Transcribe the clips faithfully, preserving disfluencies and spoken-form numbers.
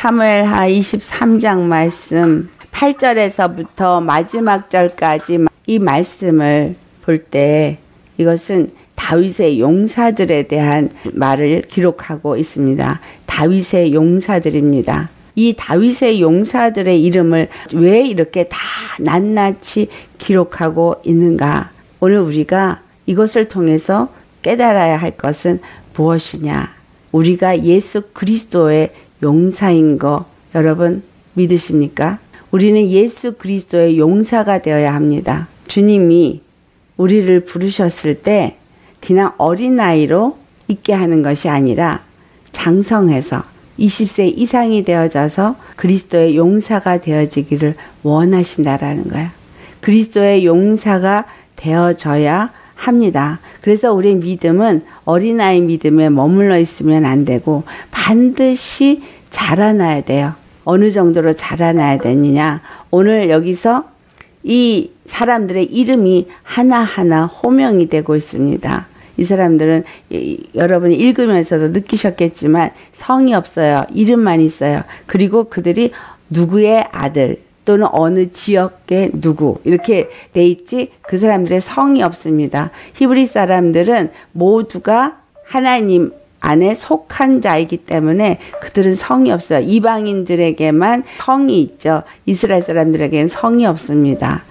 사무엘하 이십삼 장 말씀 팔 절에서부터 마지막 절까지 이 말씀을 볼 때 이것은 다윗의 용사들에 대한 말을 기록하고 있습니다. 다윗의 용사들입니다. 이 다윗의 용사들의 이름을 왜 이렇게 다 낱낱이 기록하고 있는가? 오늘 우리가 이것을 통해서 깨달아야 할 것은 무엇이냐? 우리가 예수 그리스도의 용사인 거 여러분 믿으십니까? 우리는 예수 그리스도의 용사가 되어야 합니다. 주님이 우리를 부르셨을 때 그냥 어린아이로 있게 하는 것이 아니라 장성해서 이십 세 이상이 되어져서 그리스도의 용사가 되어지기를 원하신다라는 거야. 그리스도의 용사가 되어져야 합니다. 그래서 우리의 믿음은 어린아이 믿음에 머물러 있으면 안 되고 반드시 자라나야 돼요. 어느 정도로 자라나야 되느냐. 오늘 여기서 이 사람들의 이름이 하나하나 호명이 되고 있습니다. 이 사람들은 여러분이 읽으면서도 느끼셨겠지만 성이 없어요. 이름만 있어요. 그리고 그들이 누구의 아들 또는 어느 지역의 누구 이렇게 돼 있지 그 사람들의 성이 없습니다. 히브리 사람들은 모두가 하나님 안에 속한 자이기 때문에 그들은 성이 없어요. 이방인들에게만 성이 있죠. 이스라엘 사람들에게는 성이 없습니다.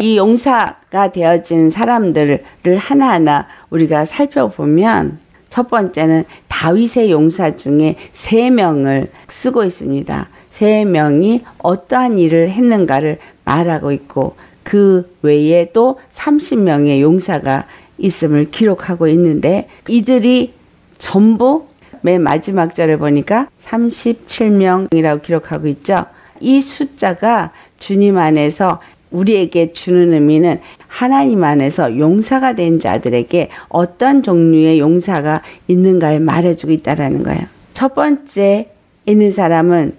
이 용사가 되어진 사람들을 하나하나 우리가 살펴보면 첫 번째는 다윗의 용사 중에 세 명을 쓰고 있습니다. 세 명이 어떠한 일을 했는가를 말하고 있고 그 외에도 삼십 명의 용사가 있음을 기록하고 있는데 이들이 전부 맨 마지막 절을 보니까 삼십칠 명이라고 기록하고 있죠. 이 숫자가 주님 안에서 우리에게 주는 의미는 하나님 안에서 용사가 된 자들에게 어떤 종류의 용사가 있는가를 말해주고 있다는 거예요. 첫 번째 있는 사람은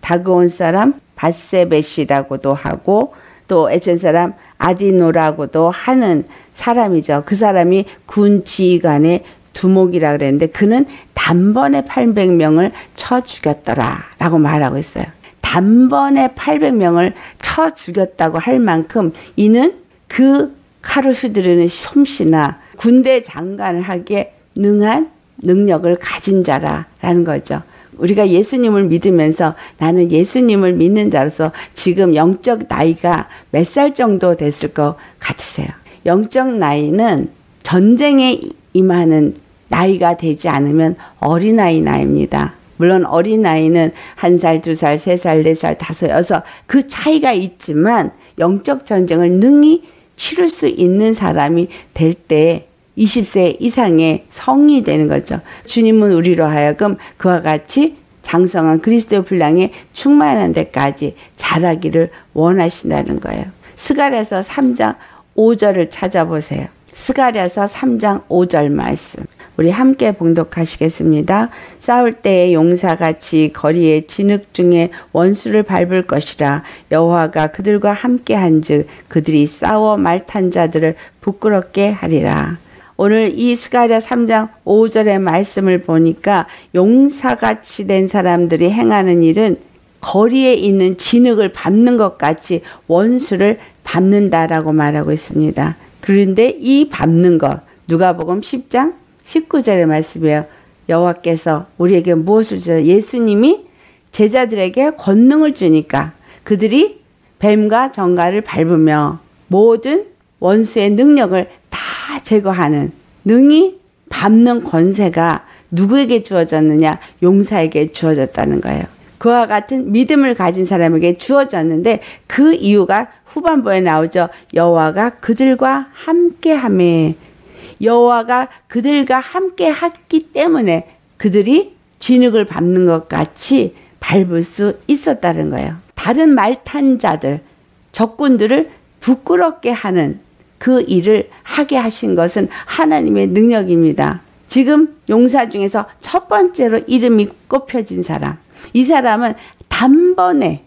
다그몬 사람 밧세벳이라고도 하고 또 에센 사람 아디노라고도 하는 사람이죠. 그 사람이 군 지휘관의 두목이라 그랬는데 그는 단번에 팔백 명을 쳐 죽였더라 라고 말하고 있어요. 단번에 팔백 명을 쳐 죽였다고 할 만큼 이는 그 칼을 휘두르는 솜씨나 군대 장관을 하기에 능한 능력을 가진 자라라는 거죠. 우리가 예수님을 믿으면서 나는 예수님을 믿는 자로서 지금 영적 나이가 몇 살 정도 됐을 것 같으세요? 영적 나이는 전쟁에 임하는 나이가 되지 않으면 어린아이 나이입니다. 물론 어린아이는 한 살, 두 살, 세 살, 네 살, 다섯, 여섯 그 차이가 있지만 영적 전쟁을 능히 치를 수 있는 사람이 될 때 이십 세 이상의 성이 되는 거죠. 주님은 우리로 하여금 그와 같이 장성한 그리스도의 분량에 충만한 데까지 자라기를 원하신다는 거예요. 스가랴서 삼 장 오 절을 찾아보세요. 스가랴서 삼 장 오 절 말씀 우리 함께 봉독하시겠습니다. 싸울 때의 용사같이 거리의 진흙 중에 원수를 밟을 것이라. 여호와가 그들과 함께한즉 그들이 싸워 말탄 자들을 부끄럽게 하리라. 오늘 이 스가랴 삼 장 오 절의 말씀을 보니까 용사같이 된 사람들이 행하는 일은 거리에 있는 진흙을 밟는 것 같이 원수를 밟는다라고 말하고 있습니다. 그런데 이 밟는 것 누가복음 십 장 십구 절의 말씀이에요. 여호와께서 우리에게 무엇을 주셨어요? 예수님이 제자들에게 권능을 주니까 그들이 뱀과 정갈을 밟으며 모든 원수의 능력을 다 제거하는 능히 밟는 권세가 누구에게 주어졌느냐? 용사에게 주어졌다는 거예요. 그와 같은 믿음을 가진 사람에게 주어졌는데 그 이유가 후반부에 나오죠. 여호와가 그들과 함께하며 여호와가 그들과 함께했기 때문에 그들이 진흙을 밟는 것 같이 밟을 수 있었다는 거예요. 다른 말탄 자들, 적군들을 부끄럽게 하는 그 일을 하게 하신 것은 하나님의 능력입니다. 지금 용사 중에서 첫 번째로 이름이 꼽혀진 사람, 이 사람은 단번에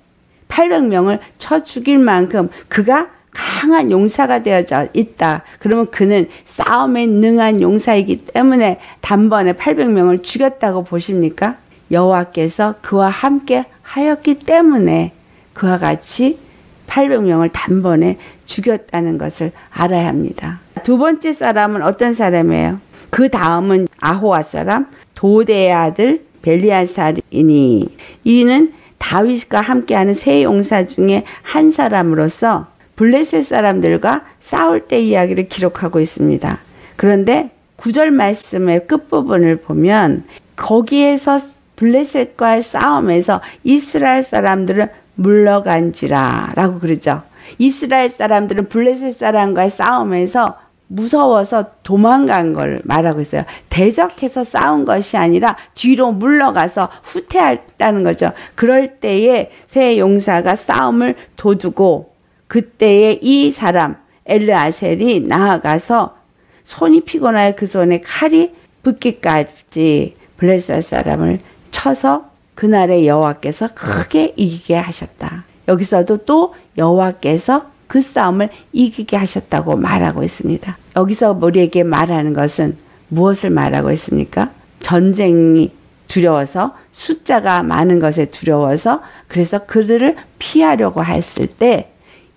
팔백 명을 쳐 죽일 만큼 그가 강한 용사가 되어져 있다. 그러면 그는 싸움에 능한 용사이기 때문에 단번에 팔백 명을 죽였다고 보십니까? 여호와께서 그와 함께 하였기 때문에 그와 같이 팔백 명을 단번에 죽였다는 것을 알아야 합니다. 두 번째 사람은 어떤 사람이에요? 그 다음은 아호아 사람 도대의 아들 벨리아살이니, 이는 다윗과 함께하는 세 용사 중에 한 사람으로서 블레셋 사람들과 싸울 때 이야기를 기록하고 있습니다. 그런데 구 절 말씀의 끝부분을 보면 거기에서 블레셋과의 싸움에서 이스라엘 사람들은 물러간지라 라고 그러죠. 이스라엘 사람들은 블레셋 사람과의 싸움에서 무서워서 도망간 걸 말하고 있어요. 대적해서 싸운 것이 아니라 뒤로 물러가서 후퇴했다는 거죠. 그럴 때에 세 용사가 싸움을 도두고 그때에 이 사람 엘르아셀이 나아가서 손이 피곤하여 그 손에 칼이 붓기까지 블레셋 사람을 쳐서 그날에 여호와께서 크게 이기게 하셨다. 여기서도 또 여호와께서 그 싸움을 이기게 하셨다고 말하고 있습니다. 여기서 우리에게 말하는 것은 무엇을 말하고 있습니까? 전쟁이 두려워서, 숫자가 많은 것에 두려워서, 그래서 그들을 피하려고 했을 때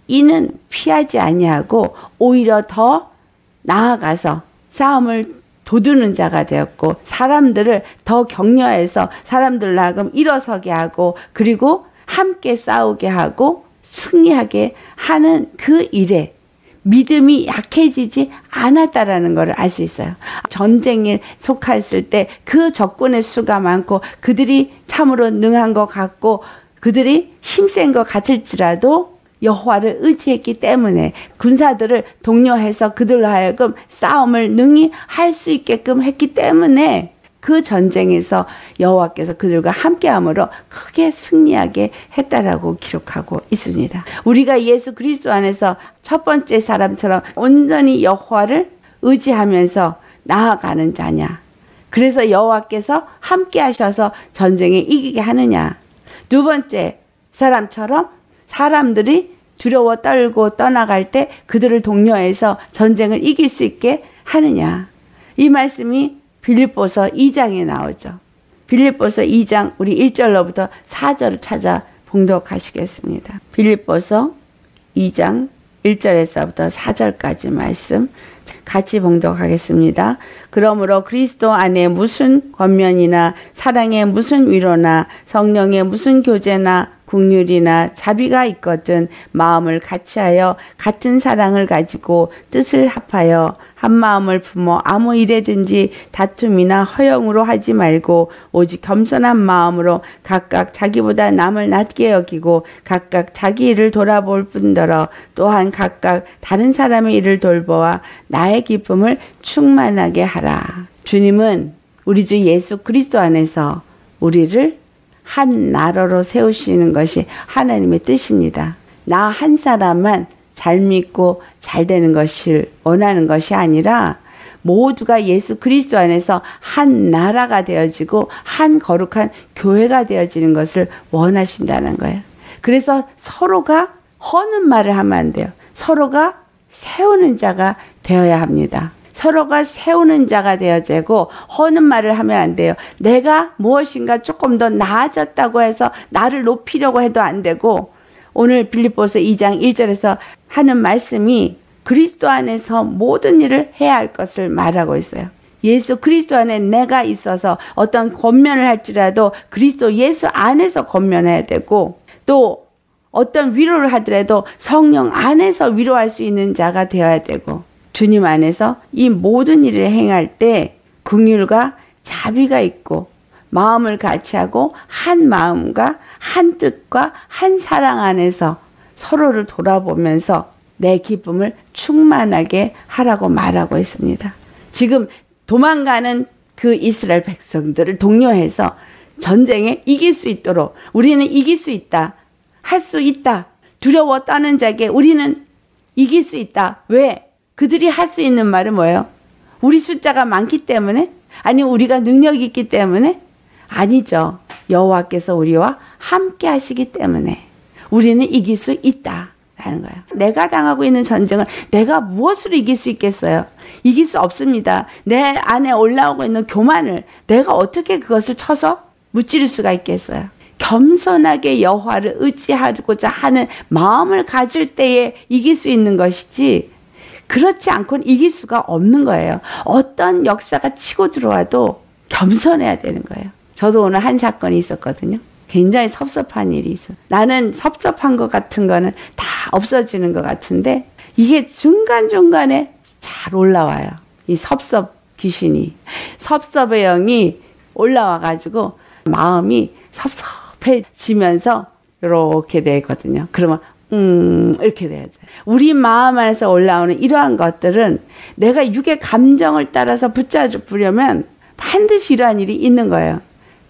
이는 피하지 아니하고 오히려 더 나아가서 싸움을 도두는 자가 되었고, 사람들을 더 격려해서 사람들로 하여금 일어서게 하고, 그리고 함께 싸우게 하고 승리하게 하는 그 일에 믿음이 약해지지 않았다라는 걸 알 수 있어요. 전쟁에 속했을 때 그 적군의 수가 많고 그들이 참으로 능한 것 같고 그들이 힘센 것 같을지라도 여호와를 의지했기 때문에 군사들을 독려해서 그들로 하여금 싸움을 능히 할 수 있게끔 했기 때문에 그 전쟁에서 여호와께서 그들과 함께함으로 크게 승리하게 했다라고 기록하고 있습니다. 우리가 예수 그리스도 안에서 첫 번째 사람처럼 온전히 여호와를 의지하면서 나아가는 자냐, 그래서 여호와께서 함께하셔서 전쟁에 이기게 하느냐, 두 번째 사람처럼 사람들이 두려워 떨고 떠나갈 때 그들을 독려해서 전쟁을 이길 수 있게 하느냐, 이 말씀이 빌립보서 이 장에 나오죠. 빌립보서 이 장 우리 일 절로부터 사 절을 찾아 봉독하시겠습니다. 빌립보서 이 장 일 절에서부터 사 절까지 말씀 같이 봉독하겠습니다. 그러므로 그리스도 안에 무슨 권면이나 사랑의 무슨 위로나 성령의 무슨 교제나 긍휼이나 자비가 있거든 마음을 같이하여 같은 사랑을 가지고 뜻을 합하여 한 마음을 품어 아무 일에든지 다툼이나 허영으로 하지 말고 오직 겸손한 마음으로 각각 자기보다 남을 낮게 여기고 각각 자기 일을 돌아볼 뿐더러 또한 각각 다른 사람의 일을 돌보아 나의 기쁨을 충만하게 하라. 주님은 우리 주 예수 그리스도 안에서 우리를 한 나라로 세우시는 것이 하나님의 뜻입니다. 나 한 사람만 잘 믿고 잘 되는 것을 원하는 것이 아니라 모두가 예수 그리스도 안에서 한 나라가 되어지고 한 거룩한 교회가 되어지는 것을 원하신다는 거예요. 그래서 서로가 허는 말을 하면 안 돼요. 서로가 세우는 자가 되어야 합니다. 서로가 세우는 자가 되어지고 허는 말을 하면 안 돼요. 내가 무엇인가 조금 더 나아졌다고 해서 나를 높이려고 해도 안 되고, 오늘 빌립보서 이 장 일 절에서 하는 말씀이 그리스도 안에서 모든 일을 해야 할 것을 말하고 있어요. 예수 그리스도 안에 내가 있어서 어떤 권면을 할지라도 그리스도 예수 안에서 권면해야 되고, 또 어떤 위로를 하더라도 성령 안에서 위로할 수 있는 자가 되어야 되고, 주님 안에서 이 모든 일을 행할 때 긍휼과 자비가 있고 마음을 같이하고 한 마음과 한 뜻과 한 사랑 안에서 서로를 돌아보면서 내 기쁨을 충만하게 하라고 말하고 있습니다. 지금 도망가는 그 이스라엘 백성들을 독려해서 전쟁에 이길 수 있도록, 우리는 이길 수 있다, 할 수 있다, 두려워 떠는 자에게 우리는 이길 수 있다. 왜? 그들이 할 수 있는 말은 뭐예요? 우리 숫자가 많기 때문에? 아니면 우리가 능력이 있기 때문에? 아니죠. 여호와께서 우리와 함께 하시기 때문에 우리는 이길 수 있다라는 거예요. 내가 당하고 있는 전쟁을 내가 무엇으로 이길 수 있겠어요? 이길 수 없습니다. 내 안에 올라오고 있는 교만을 내가 어떻게 그것을 쳐서 무찌를 수가 있겠어요? 겸손하게 여호와를 의지하고자 하는 마음을 가질 때에 이길 수 있는 것이지, 그렇지 않고는 이길 수가 없는 거예요. 어떤 역사가 치고 들어와도 겸손해야 되는 거예요. 저도 오늘 한 사건이 있었거든요. 굉장히 섭섭한 일이 있어. 나는 섭섭한 것 같은 거는 다 없어지는 것 같은데 이게 중간중간에 잘 올라와요. 이 섭섭 귀신이, 섭섭의 영이 올라와가지고 마음이 섭섭해지면서 이렇게 되거든요. 그러면 음 이렇게 돼야 돼. 우리 마음 안에서 올라오는 이러한 것들은 내가 육의 감정을 따라서 붙잡으려면 반드시 이러한 일이 있는 거예요.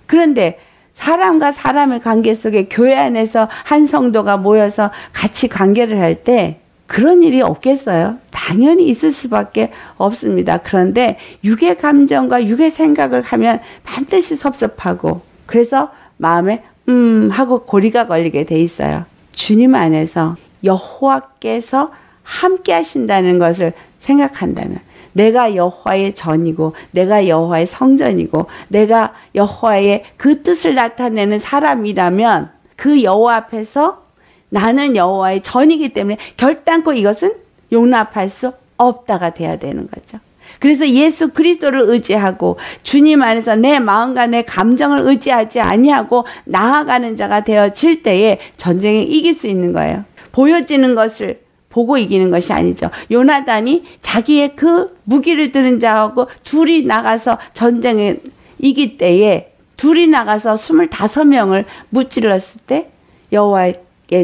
그런데 사람과 사람의 관계 속에 교회 안에서 한 성도가 모여서 같이 관계를 할 때 그런 일이 없겠어요? 당연히 있을 수밖에 없습니다. 그런데 육의 감정과 육의 생각을 하면 반드시 섭섭하고, 그래서 마음에 음 하고 고리가 걸리게 돼 있어요. 주님 안에서 여호와께서 함께 하신다는 것을 생각한다면, 내가 여호와의 전이고 내가 여호와의 성전이고 내가 여호와의 그 뜻을 나타내는 사람이라면, 그 여호와 앞에서 나는 여호와의 전이기 때문에 결단코 이것은 용납할 수 없다가 돼야 되는 거죠. 그래서 예수 그리스도를 의지하고 주님 안에서 내 마음과 내 감정을 의지하지 아니하고 나아가는 자가 되어질 때에 전쟁에 이길 수 있는 거예요. 보여지는 것을 보고 이기는 것이 아니죠. 요나단이 자기의 그 무기를 들은 자하고 둘이 나가서 전쟁에 이길 때에, 둘이 나가서 스물다섯 명을 무찔렀을 때 여호와의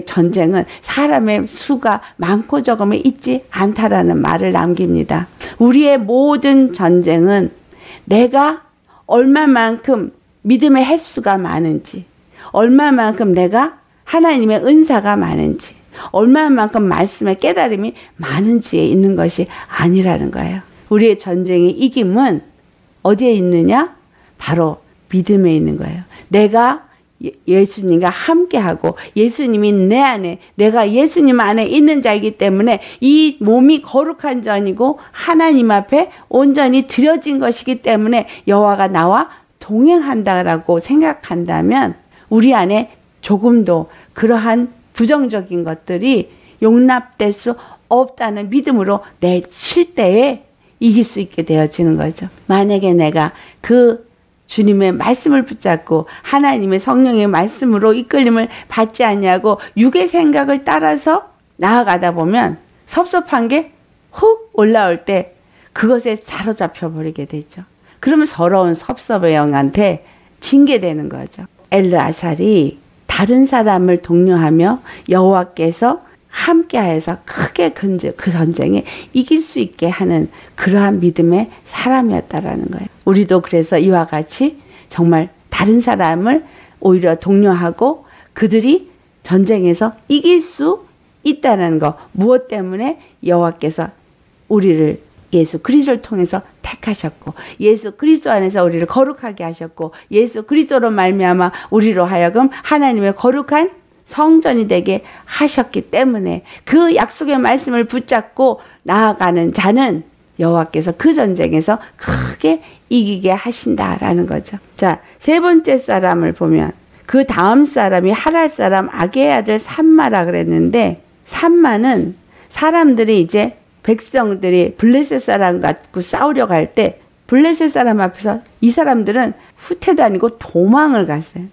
전쟁은 사람의 수가 많고 적음에 있지 않다라는 말을 남깁니다. 우리의 모든 전쟁은 내가 얼마만큼 믿음의 횟수가 많은지, 얼마만큼 내가 하나님의 은사가 많은지, 얼마만큼 말씀의 깨달음이 많은지에 있는 것이 아니라는 거예요. 우리의 전쟁의 이김은 어디에 있느냐? 바로 믿음에 있는 거예요. 내가 예수님과 함께하고 예수님이 내 안에, 내가 예수님 안에 있는 자이기 때문에 이 몸이 거룩한 전이고 하나님 앞에 온전히 드려진 것이기 때문에 여호와가 나와 동행한다라고 생각한다면 우리 안에 조금도 그러한 부정적인 것들이 용납될 수 없다는 믿음으로 내칠 때에 이길 수 있게 되어지는 거죠. 만약에 내가 그 주님의 말씀을 붙잡고 하나님의 성령의 말씀으로 이끌림을 받지 않냐고 육의 생각을 따라서 나아가다 보면 섭섭한 게 훅 올라올 때 그것에 사로잡혀 버리게 되죠. 그러면 서러운 섭섭의 영한테 징계 되는 거죠. 엘르아살이 다른 사람을 독려하며 여호와께서 함께하여서 크게 그 전쟁에 이길 수 있게 하는 그러한 믿음의 사람이었다라는 거예요. 우리도 그래서 이와 같이 정말 다른 사람을 오히려 독려하고 그들이 전쟁에서 이길 수 있다는 거, 무엇 때문에 여호와께서 우리를 예수 그리스도를 통해서 택하셨고 예수 그리스도 안에서 우리를 거룩하게 하셨고 예수 그리스도로 말미암아 우리로 하여금 하나님의 거룩한 성전이 되게 하셨기 때문에 그 약속의 말씀을 붙잡고 나아가는 자는 여호와께서 그 전쟁에서 크게 이기게 하신다라는 거죠. 자, 세 번째 사람을 보면 그 다음 사람이 하랄 사람 아게의 아들 산마라 그랬는데, 산마는 사람들이 이제 백성들이 블레셋 사람 갖고 싸우려고 할 때 블레셋 사람 앞에서 이 사람들은 후퇴도 아니고 도망을 갔어요.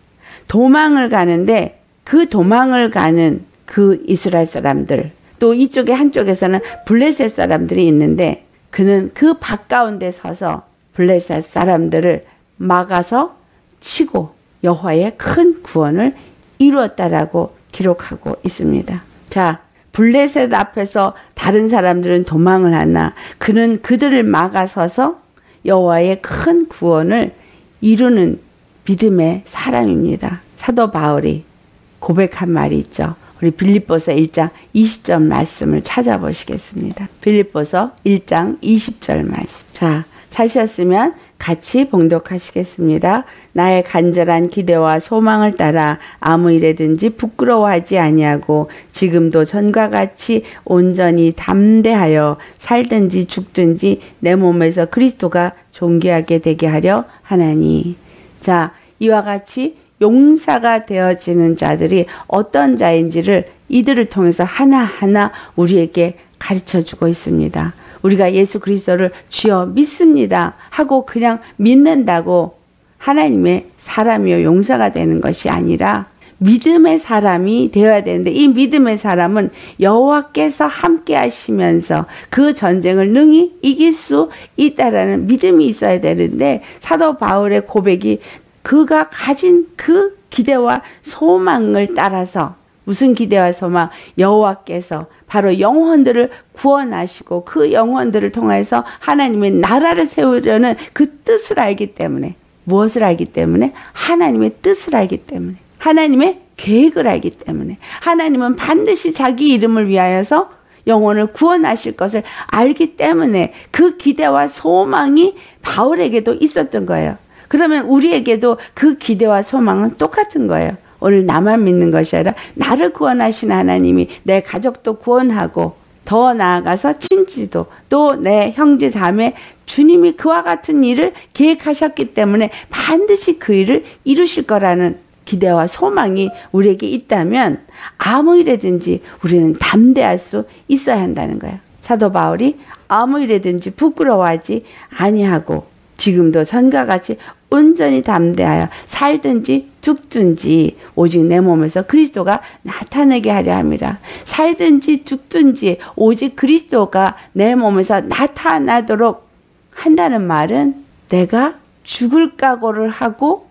도망을 가는데 그 도망을 가는 그 이스라엘 사람들, 또 이쪽에 한쪽에서는 블레셋 사람들이 있는데 그는 그 바깥가운데 서서 블레셋 사람들을 막아서 치고 여호와의 큰 구원을 이루었다라고 기록하고 있습니다. 자, 블레셋 앞에서 다른 사람들은 도망을 하나 그는 그들을 막아서서 여호와의 큰 구원을 이루는 믿음의 사람입니다. 사도 바울이 고백한 말이 있죠. 우리 빌립보서 일 장 이십 절 말씀을 찾아보시겠습니다. 빌립보서 일 장 이십 절 말씀. 자, 찾으셨으면 같이 봉독하시겠습니다. 나의 간절한 기대와 소망을 따라 아무 일에든지 부끄러워하지 아니하고 지금도 전과 같이 온전히 담대하여 살든지 죽든지 내 몸에서 그리스도가 존귀하게 되게 하려 하나니. 자, 이와 같이 용사가 되어지는 자들이 어떤 자인지를 이들을 통해서 하나하나 우리에게 가르쳐주고 있습니다. 우리가 예수 그리스도를 주여 믿습니다 하고 그냥 믿는다고 하나님의 사람이요 용사가 되는 것이 아니라 믿음의 사람이 되어야 되는데, 이 믿음의 사람은 여호와께서 함께 하시면서 그 전쟁을 능히 이길 수 있다라는 믿음이 있어야 되는데, 사도 바울의 고백이 그가 가진 그 기대와 소망을 따라서, 무슨 기대와 소망? 여호와께서 바로 영혼들을 구원하시고 그 영혼들을 통해서 하나님의 나라를 세우려는 그 뜻을 알기 때문에, 무엇을 알기 때문에? 하나님의 뜻을 알기 때문에, 하나님의 계획을 알기 때문에, 하나님은 반드시 자기 이름을 위하여서 영혼을 구원하실 것을 알기 때문에 그 기대와 소망이 바울에게도 있었던 거예요. 그러면 우리에게도 그 기대와 소망은 똑같은 거예요. 오늘 나만 믿는 것이 아니라 나를 구원하신 하나님이 내 가족도 구원하고, 더 나아가서 친지도, 또 내 형제 자매, 주님이 그와 같은 일을 계획하셨기 때문에 반드시 그 일을 이루실 거라는 기대와 소망이 우리에게 있다면 아무 일에든지 우리는 담대할 수 있어야 한다는 거야. 사도 바울이 아무 일에든지 부끄러워하지 아니하고 지금도 전과 같이 온전히 담대하여 살든지 죽든지 오직 내 몸에서 그리스도가 나타나게 하려 함이라. 살든지 죽든지 오직 그리스도가 내 몸에서 나타나도록 한다는 말은 내가 죽을 각오를 하고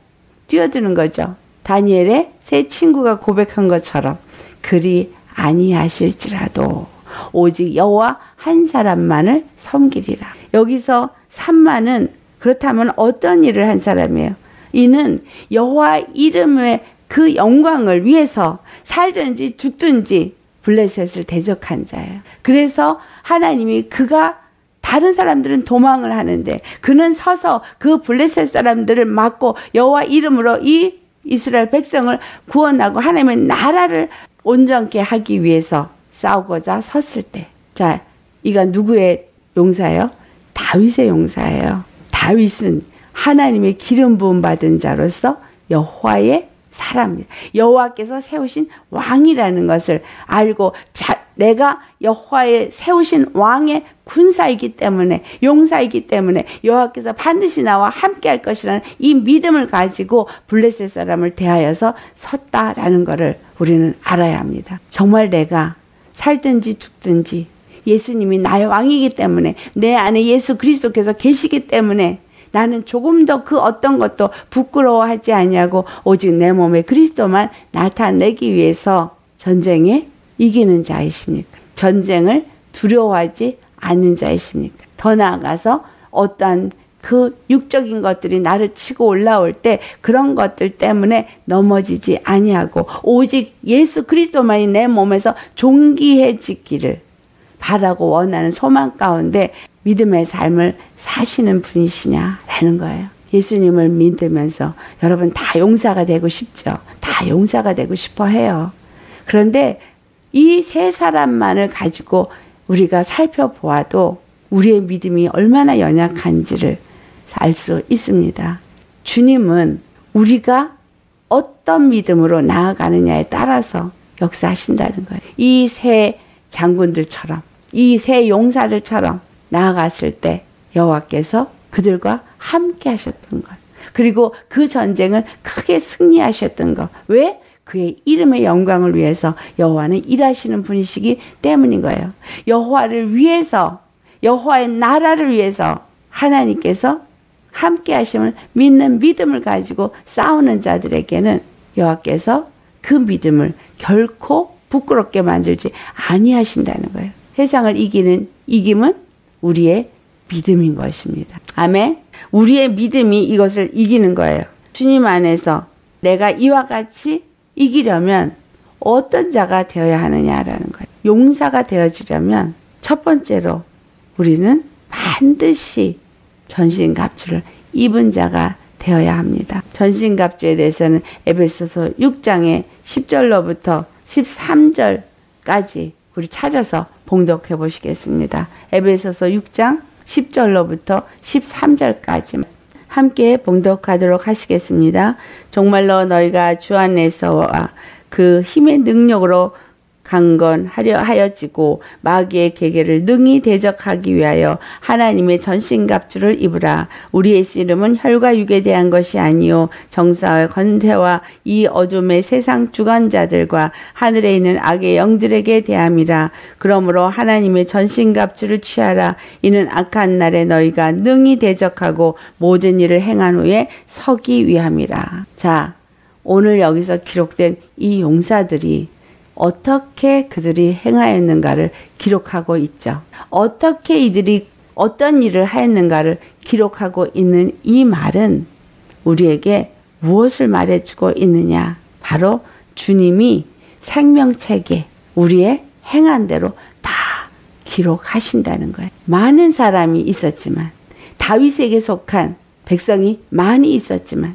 뛰어드는 거죠. 다니엘의 세 친구가 고백한 것처럼 그리 아니하실지라도 오직 여호와 한 사람만을 섬기리라. 여기서 삼만은 그렇다면 어떤 일을 한 사람이에요? 이는 여호와 이름의 그 영광을 위해서 살든지 죽든지 블레셋을 대적한 자예요. 그래서 하나님이 그가, 다른 사람들은 도망을 하는데 그는 서서 그 블레셋 사람들을 막고 여호와 이름으로 이 이스라엘 백성을 구원하고 하나님의 나라를 온전케 하기 위해서 싸우고자 섰을 때, 자, 이가 누구의 용사예요? 다윗의 용사예요. 다윗은 하나님의 기름 부음 받은 자로서 여호와의 사람입니다. 여호와께서 세우신 왕이라는 것을 알고, 자, 내가 여호와의 세우신 왕의 군사이기 때문에, 용사이기 때문에 여호와께서 반드시 나와 함께할 것이라는 이 믿음을 가지고 블레셋 사람을 대하여서 섰다라는 것을 우리는 알아야 합니다. 정말 내가 살든지 죽든지 예수님이 나의 왕이기 때문에, 내 안에 예수 그리스도께서 계시기 때문에 나는 조금 더 그 어떤 것도 부끄러워하지 아니하고 오직 내 몸에 그리스도만 나타내기 위해서 전쟁에 이기는 자이십니까? 전쟁을 두려워하지 않는 자이십니까? 더 나아가서 어떠한 그 육적인 것들이 나를 치고 올라올 때 그런 것들 때문에 넘어지지 아니하고 오직 예수 그리스도만이 내 몸에서 존귀해지기를 바라고 원하는 소망 가운데 믿음의 삶을 사시는 분이시냐라는 거예요. 예수님을 믿으면서 여러분 다 용사가 되고 싶죠. 다 용사가 되고 싶어 해요. 그런데 이 세 사람만을 가지고 우리가 살펴보아도 우리의 믿음이 얼마나 연약한지를 알 수 있습니다. 주님은 우리가 어떤 믿음으로 나아가느냐에 따라서 역사하신다는 거예요. 이 세 장군들처럼, 이 세 용사들처럼 나아갔을 때 여호와께서 그들과 함께 하셨던 것, 그리고 그 전쟁을 크게 승리하셨던 것, 왜? 그의 이름의 영광을 위해서 여호와는 일하시는 분이시기 때문인 거예요. 여호와를 위해서, 여호와의 나라를 위해서 하나님께서 함께 하심을 믿는 믿음을 가지고 싸우는 자들에게는 여호와께서 그 믿음을 결코 부끄럽게 만들지 아니하신다는 거예요. 세상을 이기는 이김은 우리의 믿음인 것입니다. 아멘. 우리의 믿음이 이것을 이기는 거예요. 주님 안에서 내가 이와 같이 이기려면 어떤 자가 되어야 하느냐라는 거예요. 용사가 되어지려면 첫 번째로 우리는 반드시 전신갑주를 입은 자가 되어야 합니다. 전신갑주에 대해서는 에베소서 육 장의 십 절로부터 십삼 절까지 우리 찾아서 봉독해 보시겠습니다. 에베소서 육 장 십 절로부터 십삼 절까지 함께 봉독하도록 하시겠습니다. 정말로 너희가 주 안에서와 그 힘의 능력으로 강건하려 하여지고 마귀의 계계를 능히 대적하기 위하여 하나님의 전신갑주를 입으라. 우리의 씨름은 혈과 육에 대한 것이 아니요 정사와 권세와 이 어둠의 세상 주관자들과 하늘에 있는 악의 영들에게 대함이라. 그러므로 하나님의 전신갑주를 취하라. 이는 악한 날에 너희가 능히 대적하고 모든 일을 행한 후에 서기 위함이라. 자, 오늘 여기서 기록된 이 용사들이 어떻게 그들이 행하였는가를 기록하고 있죠. 어떻게 이들이 어떤 일을 하였는가를 기록하고 있는 이 말은 우리에게 무엇을 말해주고 있느냐. 바로 주님이 생명책에 우리의 행한 대로 다 기록하신다는 거예요. 많은 사람이 있었지만, 다윗에게 속한 백성이 많이 있었지만,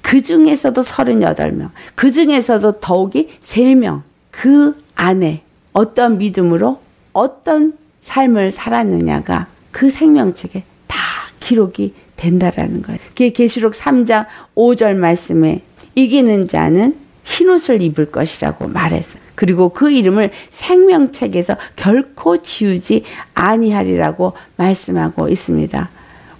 그 중에서도 서른여덟 명, 그 중에서도 더욱이 세 명, 그 안에 어떤 믿음으로 어떤 삶을 살았느냐가 그 생명책에 다 기록이 된다라는 거예요. 그게 계시록 삼 장 오 절 말씀에 이기는 자는 흰옷을 입을 것이라고 말했어요. 그리고 그 이름을 생명책에서 결코 지우지 아니하리라고 말씀하고 있습니다.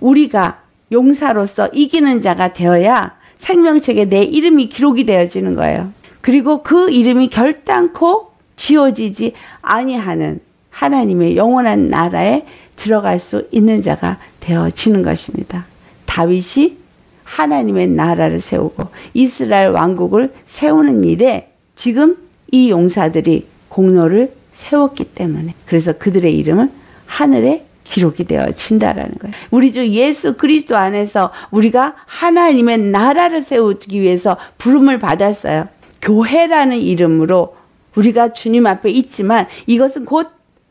우리가 용사로서 이기는 자가 되어야 생명책에 내 이름이 기록이 되어지는 거예요. 그리고 그 이름이 결단코 지워지지 아니하는 하나님의 영원한 나라에 들어갈 수 있는 자가 되어지는 것입니다. 다윗이 하나님의 나라를 세우고 이스라엘 왕국을 세우는 일에 지금 이 용사들이 공로를 세웠기 때문에, 그래서 그들의 이름은 하늘에 기록이 되어진다라는 거예요. 우리 주 예수 그리스도 안에서 우리가 하나님의 나라를 세우기 위해서 부름을 받았어요. 교회라는 이름으로 우리가 주님 앞에 있지만 이것은 곧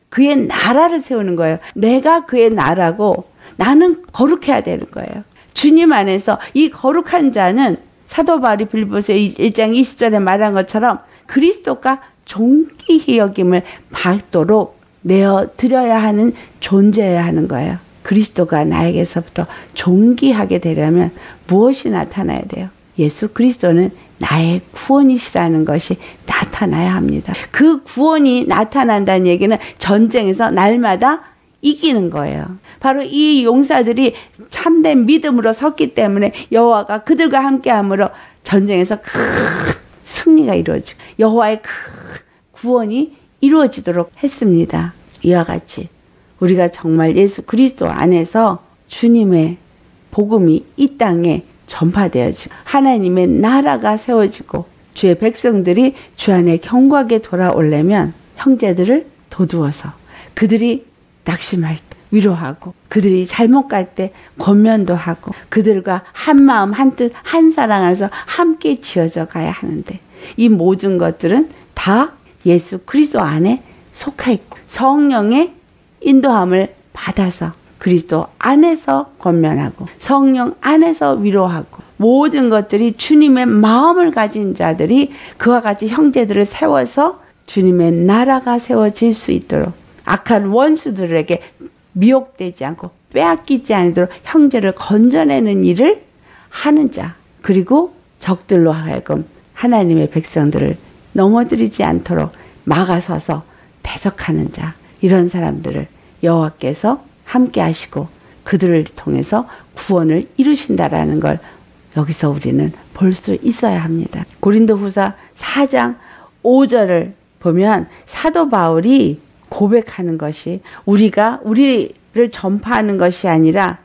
그의 나라를 세우는 거예요. 내가 그의 나라고 나는 거룩해야 되는 거예요. 주님 안에서 이 거룩한 자는 사도 바울이 빌립보서 일 장 이십 절에 말한 것처럼 그리스도가 존귀히 여김을 받도록 내어드려야 하는 존재여야 하는 거예요. 그리스도가 나에게서부터 존귀하게 되려면 무엇이 나타나야 돼요? 예수 그리스도는 나의 구원이시라는 것이 나타나야 합니다. 그 구원이 나타난다는 얘기는 전쟁에서 날마다 이기는 거예요. 바로 이 용사들이 참된 믿음으로 섰기 때문에 여호와가 그들과 함께함으로 전쟁에서 큰 승리가 이루어지고 여호와의 큰 구원이 이루어지도록 했습니다. 이와 같이 우리가 정말 예수 그리스도 안에서 주님의 복음이 이 땅에 전파되어지고 하나님의 나라가 세워지고 주의 백성들이 주 안에 경고하게 돌아오려면 형제들을 도두어서 그들이 낙심할 때 위로하고 그들이 잘못 갈 때 권면도 하고 그들과 한 마음 한 뜻 한 사랑 안에서 함께 지어져 가야 하는데, 이 모든 것들은 다 예수 그리스도 안에 속해 있고 성령의 인도함을 받아서 그리스도 안에서 권면하고 성령 안에서 위로하고 모든 것들이 주님의 마음을 가진 자들이 그와 같이 형제들을 세워서 주님의 나라가 세워질 수 있도록, 악한 원수들에게 미혹되지 않고 빼앗기지 않도록 형제를 건져내는 일을 하는 자, 그리고 적들로 하여금 하나님의 백성들을 넘어뜨리지 않도록 막아서서 대적하는 자, 이런 사람들을 여호와께서 함께 하시고 그들을 통해서 구원을 이루신다라는 걸 여기서 우리는 볼 수 있어야 합니다. 고린도후서 사 장 오 절을 보면 사도 바울이 고백하는 것이 우리가 우리를 전파하는 것이 아니라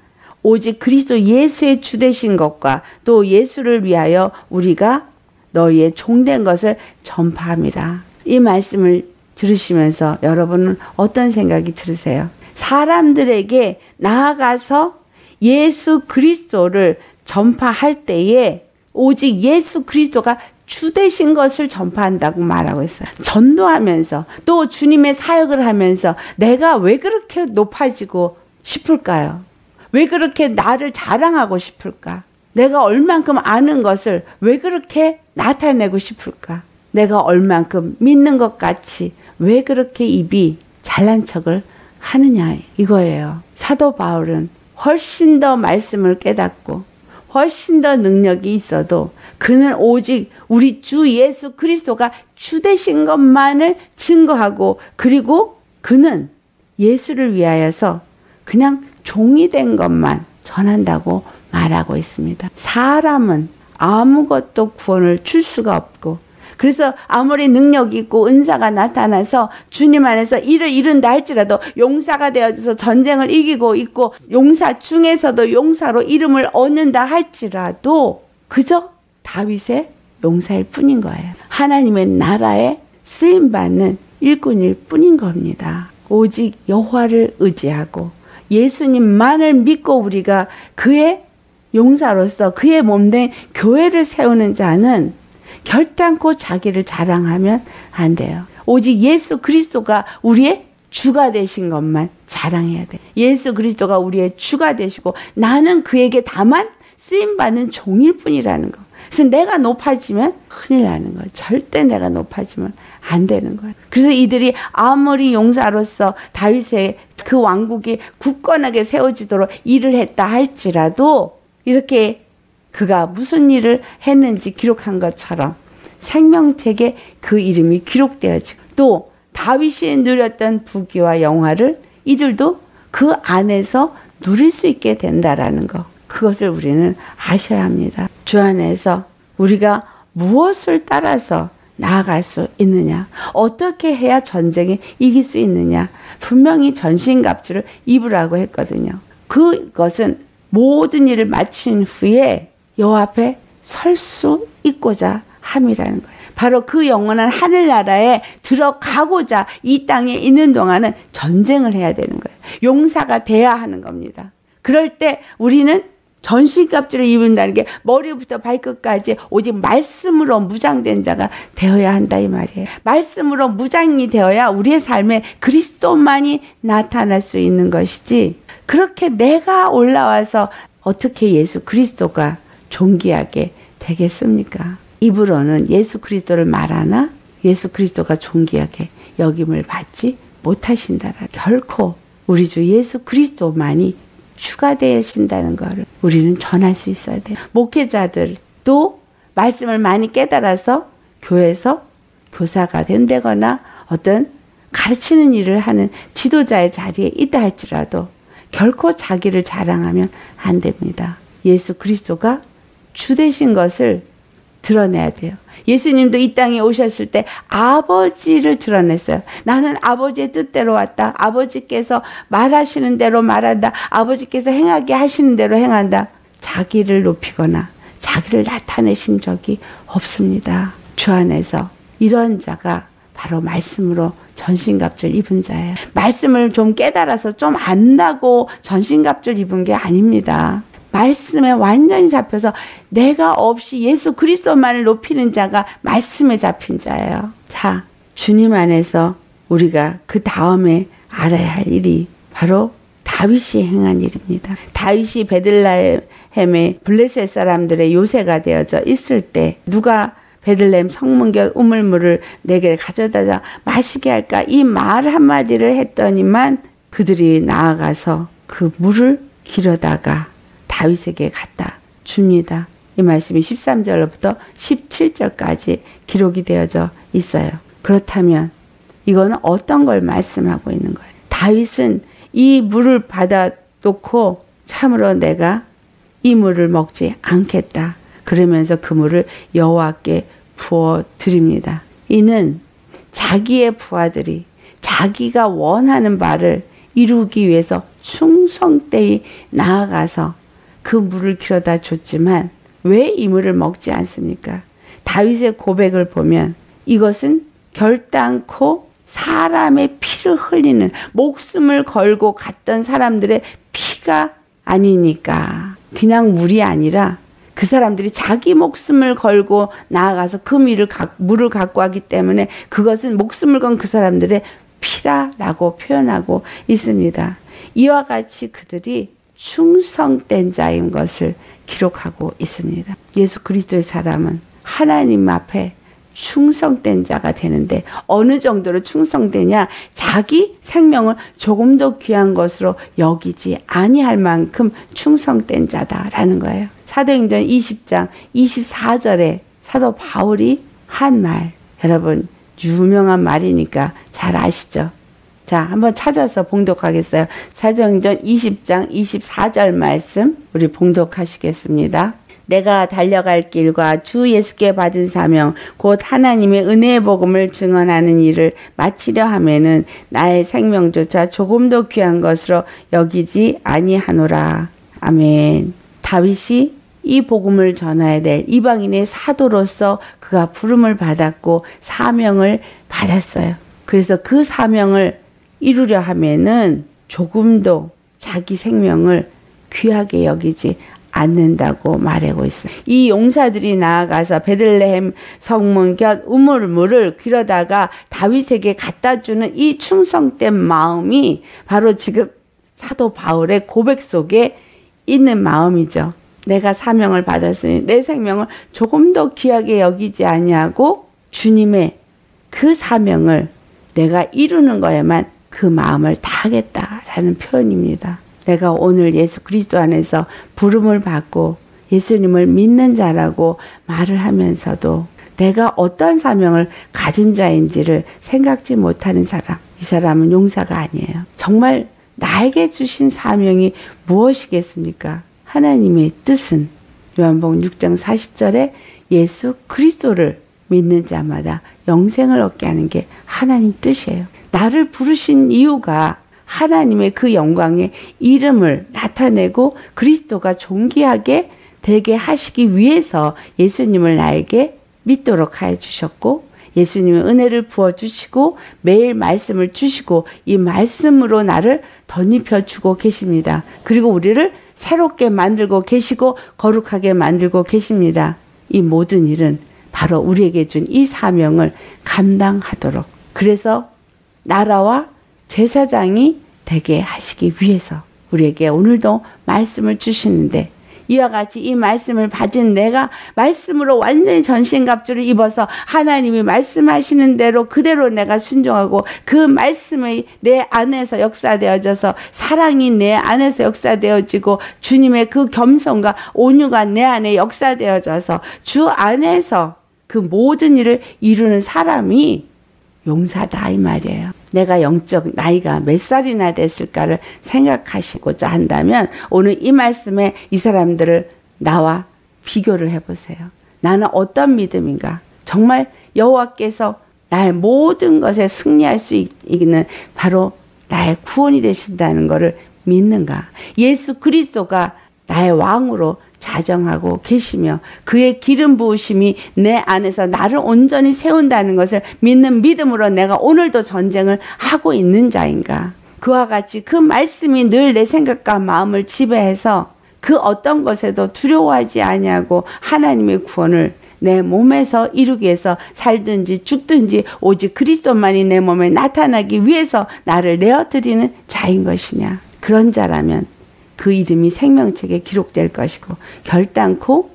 오직 그리스도 예수의 주되신 것과 또 예수를 위하여 우리가 너희의 종된 것을 전파함이라. 이 말씀을 들으시면서 여러분은 어떤 생각이 들으세요? 사람들에게 나아가서 예수 그리스도를 전파할 때에 오직 예수 그리스도가 주 되신 것을 전파한다고 말하고 있어요. 전도하면서 또 주님의 사역을 하면서 내가 왜 그렇게 높아지고 싶을까요? 왜 그렇게 나를 자랑하고 싶을까? 내가 얼만큼 아는 것을 왜 그렇게 나타내고 싶을까? 내가 얼만큼 믿는 것 같이 왜 그렇게 입이 잘난 척을 하느냐, 이거예요. 사도 바울은 훨씬 더 말씀을 깨닫고 훨씬 더 능력이 있어도 그는 오직 우리 주 예수 그리스도가 주 되신 것만을 증거하고, 그리고 그는 예수를 위하여서 그냥 종이 된 것만 전한다고 말하고 있습니다. 사람은 아무것도 구원을 줄 수가 없고, 그래서 아무리 능력이 있고 은사가 나타나서 주님 안에서 일을 이룬다 할지라도 용사가 되어서 전쟁을 이기고 있고 용사 중에서도 용사로 이름을 얻는다 할지라도 그저 다윗의 용사일 뿐인 거예요. 하나님의 나라에 쓰임받는 일꾼일 뿐인 겁니다. 오직 여호와를 의지하고 예수님만을 믿고 우리가 그의 용사로서 그의 몸된 교회를 세우는 자는 결단코 자기를 자랑하면 안 돼요. 오직 예수 그리스도가 우리의 주가 되신 것만 자랑해야 돼요. 예수 그리스도가 우리의 주가 되시고 나는 그에게 다만 쓰임받는 종일 뿐이라는 거. 그래서 내가 높아지면 큰일 나는 거예요. 절대 내가 높아지면 안 되는 거예요. 그래서 이들이 아무리 용사로서 다윗의 그 왕국이 굳건하게 세워지도록 일을 했다 할지라도 이렇게 그가 무슨 일을 했는지 기록한 것처럼 생명책에 그 이름이 기록되어지고, 또 다윗이 누렸던 부귀와 영화를 이들도 그 안에서 누릴 수 있게 된다라는 것, 그것을 우리는 아셔야 합니다. 주 안에서 우리가 무엇을 따라서 나아갈 수 있느냐, 어떻게 해야 전쟁에 이길 수 있느냐, 분명히 전신갑주를 입으라고 했거든요. 그것은 모든 일을 마친 후에 여호와 앞에 설 수 있고자 함이라는 거예요. 바로 그 영원한 하늘나라에 들어가고자 이 땅에 있는 동안은 전쟁을 해야 되는 거예요. 용사가 돼야 하는 겁니다. 그럴 때 우리는 전신갑주를 입는다는 게 머리부터 발끝까지 오직 말씀으로 무장된 자가 되어야 한다 이 말이에요. 말씀으로 무장이 되어야 우리의 삶에 그리스도만이 나타날 수 있는 것이지, 그렇게 내가 올라와서 어떻게 예수 그리스도가 존귀하게 되겠습니까? 입으로는 예수 그리스도를 말하나 예수 그리스도가 존귀하게 여김을 받지 못하신다라. 결코 우리 주 예수 그리스도만이 추가되신다는 것을 우리는 전할 수 있어야 돼요. 목회자들도 말씀을 많이 깨달아서 교회에서 교사가 된다거나 어떤 가르치는 일을 하는 지도자의 자리에 있다 할지라도 결코 자기를 자랑하면 안 됩니다. 예수 그리스도가 주 되신 것을 드러내야 돼요. 예수님도 이 땅에 오셨을 때 아버지를 드러냈어요. 나는 아버지의 뜻대로 왔다. 아버지께서 말하시는 대로 말한다. 아버지께서 행하게 하시는 대로 행한다. 자기를 높이거나 자기를 나타내신 적이 없습니다. 주 안에서 이런 자가 바로 말씀으로 전신갑주를 입은 자예요. 말씀을 좀 깨달아서 좀 안다고 전신갑주를 입은 게 아닙니다. 말씀에 완전히 잡혀서 내가 없이 예수 그리스도만을 높이는 자가 말씀에 잡힌 자예요. 자, 주님 안에서 우리가 그 다음에 알아야 할 일이 바로 다윗이 행한 일입니다. 다윗이 베들레헴의 블레셋 사람들의 요새가 되어져 있을 때 누가 베들레헴 성문결 우물물을 내게 가져다가 마시게 할까 이 말 한마디를 했더니만 그들이 나아가서 그 물을 길어다가 다윗에게 갖다 줍니다. 이 말씀이 십삼 절로부터 십칠 절까지 기록이 되어져 있어요. 그렇다면 이거는 어떤 걸 말씀하고 있는 거예요? 다윗은 이 물을 받아 놓고 참으로 내가 이 물을 먹지 않겠다. 그러면서 그 물을 여호와께 부어 드립니다. 이는 자기의 부하들이 자기가 원하는 바를 이루기 위해서 충성되이 나아가서 그 물을 길어다 줬지만 왜 이 물을 먹지 않습니까? 다윗의 고백을 보면 이것은 결단코 사람의 피를 흘리는, 목숨을 걸고 갔던 사람들의 피가 아니니까, 그냥 물이 아니라 그 사람들이 자기 목숨을 걸고 나아가서 그 물을, 물을 갖고 왔기 때문에 그것은 목숨을 건 그 사람들의 피라라고 표현하고 있습니다. 이와 같이 그들이 충성된 자인 것을 기록하고 있습니다. 예수 그리스도의 사람은 하나님 앞에 충성된 자가 되는데, 어느 정도로 충성되냐? 자기 생명을 조금 더 귀한 것으로 여기지 아니할 만큼 충성된 자다라는 거예요. 사도행전 이십 장 이십사 절에 사도 바울이 한 말, 여러분 유명한 말이니까 잘 아시죠? 자, 한번 찾아서 봉독하겠어요. 사도행전 이십 장 이십사 절 말씀 우리 봉독하시겠습니다. 내가 달려갈 길과 주 예수께 받은 사명 곧 하나님의 은혜의 복음을 증언하는 일을 마치려 하면은 나의 생명조차 조금 더 귀한 것으로 여기지 아니하노라. 아멘. 다윗이 이 복음을 전해야 될 이방인의 사도로서 그가 부름을 받았고 사명을 받았어요. 그래서 그 사명을 이루려 하면은 조금도 자기 생명을 귀하게 여기지 않는다고 말하고 있어요. 이 용사들이 나아가서 베들레헴 성문 곁 우물물을 길어다가 다윗에게 갖다주는 이 충성된 마음이 바로 지금 사도 바울의 고백 속에 있는 마음이죠. 내가 사명을 받았으니 내 생명을 조금 더 귀하게 여기지 아니하고 주님의 그 사명을 내가 이루는 거에만 그 마음을 다하겠다라는 표현입니다. 내가 오늘 예수 그리스도 안에서 부름을 받고 예수님을 믿는 자라고 말을 하면서도 내가 어떤 사명을 가진 자인지를 생각지 못하는 사람, 이 사람은 용사가 아니에요. 정말 나에게 주신 사명이 무엇이겠습니까? 하나님의 뜻은 요한복음 육 장 사십 절에 예수 그리스도를 믿는 자마다 영생을 얻게 하는 게 하나님 뜻이에요. 나를 부르신 이유가 하나님의 그 영광의 이름을 나타내고 그리스도가 존귀하게 되게 하시기 위해서 예수님을 나에게 믿도록 하여 주셨고, 예수님의 은혜를 부어주시고 매일 말씀을 주시고 이 말씀으로 나를 덧입혀주고 계십니다. 그리고 우리를 새롭게 만들고 계시고 거룩하게 만들고 계십니다. 이 모든 일은 바로 우리에게 준 이 사명을 감당하도록, 그래서 나라와 제사장이 되게 하시기 위해서 우리에게 오늘도 말씀을 주시는데, 이와 같이 이 말씀을 받은 내가 말씀으로 완전히 전신갑주를 입어서 하나님이 말씀하시는 대로 그대로 내가 순종하고 그 말씀이 내 안에서 역사되어져서 사랑이 내 안에서 역사되어지고 주님의 그 겸손과 온유가 내 안에 역사되어져서 주 안에서 그 모든 일을 이루는 사람이 용사다 이 말이에요. 내가 영적 나이가 몇 살이나 됐을까를 생각하시고자 한다면 오늘 이 말씀에 이 사람들을 나와 비교를 해보세요. 나는 어떤 믿음인가? 정말 여호와께서 나의 모든 것에 승리할 수 있는 바로 나의 구원이 되신다는 것을 믿는가? 예수 그리스도가 나의 왕으로 좌정하고 계시며 그의 기름 부으심이 내 안에서 나를 온전히 세운다는 것을 믿는 믿음으로 내가 오늘도 전쟁을 하고 있는 자인가? 그와 같이 그 말씀이 늘 내 생각과 마음을 지배해서 그 어떤 것에도 두려워하지 아니하고 하나님의 구원을 내 몸에서 이루기 위해서 살든지 죽든지 오직 그리스도만이 내 몸에 나타나기 위해서 나를 내어드리는 자인 것이냐? 그런 자라면 그 이름이 생명책에 기록될 것이고 결단코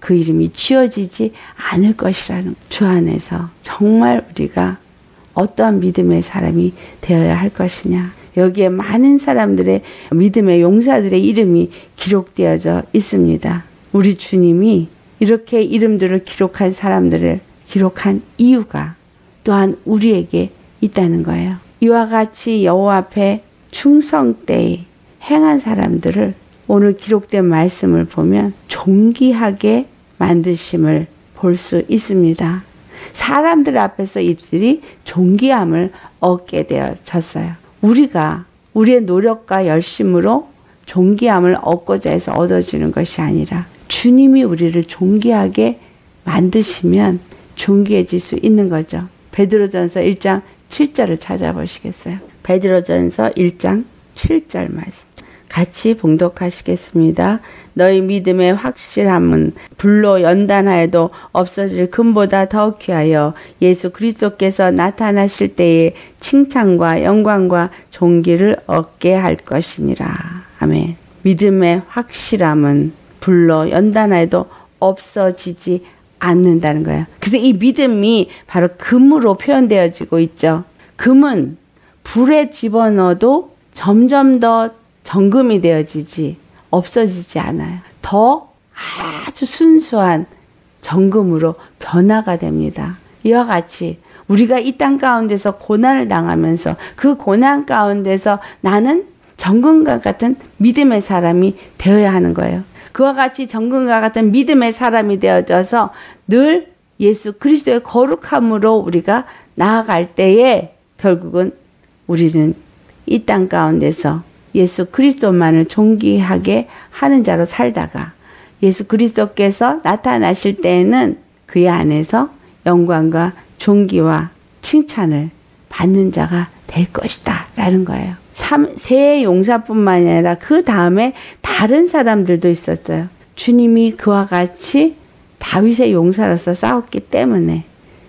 그 이름이 지워지지 않을 것이라는, 주 안에서 정말 우리가 어떠한 믿음의 사람이 되어야 할 것이냐. 여기에 많은 사람들의 믿음의 용사들의 이름이 기록되어져 있습니다. 우리 주님이 이렇게 이름들을 기록한 사람들을 기록한 이유가 또한 우리에게 있다는 거예요. 이와 같이 여호와 앞에 충성되이 행한 사람들을 오늘 기록된 말씀을 보면 존귀하게 만드심을 볼 수 있습니다. 사람들 앞에서 이들이 존귀함을 얻게 되어졌어요. 우리가 우리의 노력과 열심으로 존귀함을 얻고자 해서 얻어지는 것이 아니라 주님이 우리를 존귀하게 만드시면 존귀해질 수 있는 거죠. 베드로전서 일 장 칠 절을 찾아보시겠어요? 베드로전서 일 장 칠 절 말씀 같이 봉독하시겠습니다. 너희 믿음의 확실함은 불로 연단하여도 없어질 금보다 더 귀하여 예수 그리스도께서 나타나실 때에 칭찬과 영광과 존귀를 얻게 할 것이니라. 아멘. 믿음의 확실함은 불로 연단하여도 없어지지 않는다는 거예요. 그래서 이 믿음이 바로 금으로 표현되어지고 있죠. 금은 불에 집어넣어도 점점 더 정금이 되어지지 없어지지 않아요. 더 아주 순수한 정금으로 변화가 됩니다. 이와 같이 우리가 이 땅 가운데서 고난을 당하면서 그 고난 가운데서 나는 정금과 같은 믿음의 사람이 되어야 하는 거예요. 그와 같이 정금과 같은 믿음의 사람이 되어져서 늘 예수 그리스도의 거룩함으로 우리가 나아갈 때에 결국은 우리는 이 땅 가운데서 예수 그리스도만을 존귀하게 하는 자로 살다가 예수 그리스도께서 나타나실 때에는 그의 안에서 영광과 존귀와 칭찬을 받는 자가 될 것이다 라는 거예요. 새해 용사뿐만 아니라 그 다음에 다른 사람들도 있었어요. 주님이 그와 같이 다윗의 용사로서 싸웠기 때문에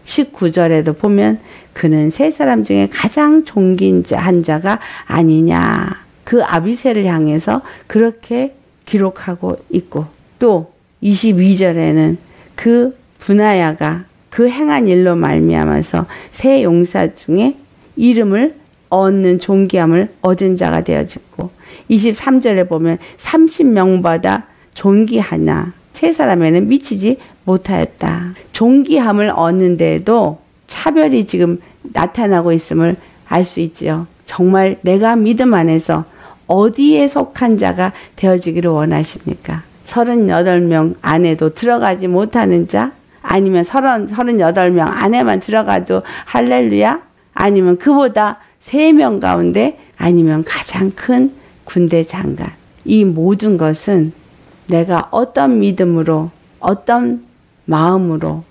십구 절에도 보면 그는 세 사람 중에 가장 존귀한 자가 아니냐, 그 아비새를 향해서 그렇게 기록하고 있고, 또 이십이 절에는 그 분하야가 그 행한 일로 말미암아서 세 용사 중에 이름을 얻는 존귀함을 얻은 자가 되어지고, 이십삼 절에 보면 삼십 명보다 존귀하나 세 사람에는 미치지 못하였다. 존귀함을 얻는 데에도 차별이 지금 나타나고 있음을 알 수 있지요. 정말 내가 믿음 안에서 어디에 속한 자가 되어지기를 원하십니까? 서른여덟 명 안에도 들어가지 못하는 자? 아니면 서른여덟 명 안에만 들어가도 할렐루야? 아니면 그보다 세 명 가운데? 아니면 가장 큰 군대 장관? 이 모든 것은 내가 어떤 믿음으로 어떤 마음으로